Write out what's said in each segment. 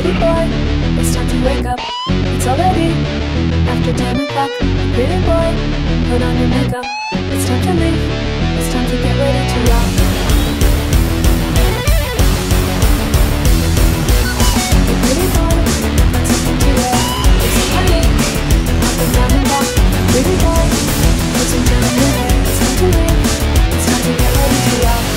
pretty boy, it's time to wake up. It's already after 10 o'clock. Pretty boy, put on your makeup. It's time to leave, it's time to get ready to rock. Pretty boy, got something to wear. It's funny, up and down and back. Pretty boy, put some down in your hair. It's time to leave, it's time to get ready to rock. It's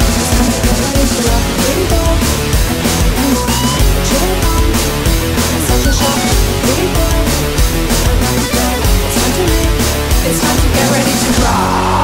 time to get ready to rock.